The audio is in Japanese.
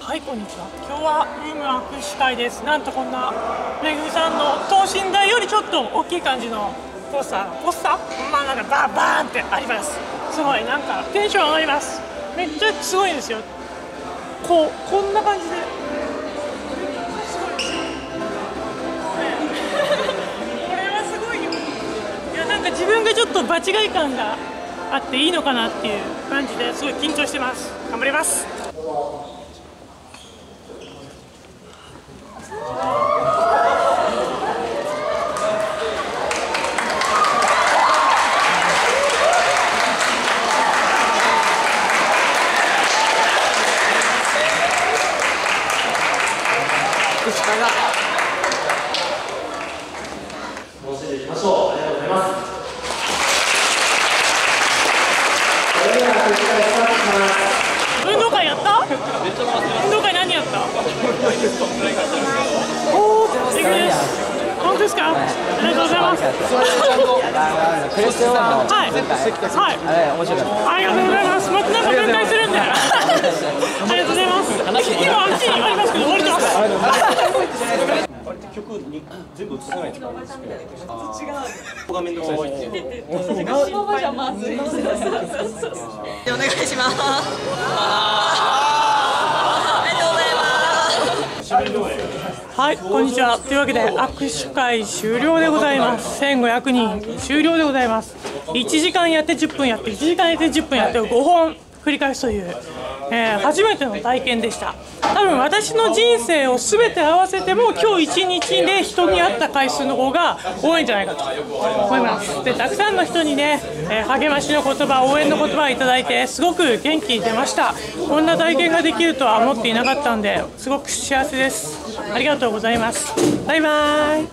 はい、こんにちは。今日はUUUM握手会です。なんとこんなめぐみさんの等身大よりちょっと大きい感じのポスターまあなんかバーンってあります。すごいなんかテンション上がります。めっちゃすごいですよ。こんな感じで、すごいですよこれはすごいよ。いやなんか自分がちょっと場違い感があっていいのかなっていう感じですごい緊張してます。頑張ります。楽しんでいきましょう。ありがとうございます。運動会やった？運動会何やった？おー、エグです。本当ですか？ありがとうございます。はい、ありがとうございます。またなんか分解するんでありがとうございます。今、うちにありますけど、降りてます。あれって曲全部映さないんですか？画面の方に。お願いします。ありがとうございます。はい、こんにちは。というわけで握手会終了でございます。1500人終了でございます。1時間やって10分やって、1時間やって10分やって、5本繰り返すという。初めての体験でした。多分私の人生を全て合わせても今日1日で人に会った回数の方が多いんじゃないかと思います。でたくさんの人にね、励ましの言葉、応援の言葉をいただいてすごく元気に出ました。こんな体験ができるとは思っていなかったんですごく幸せです。ありがとうございます。バイバーイ。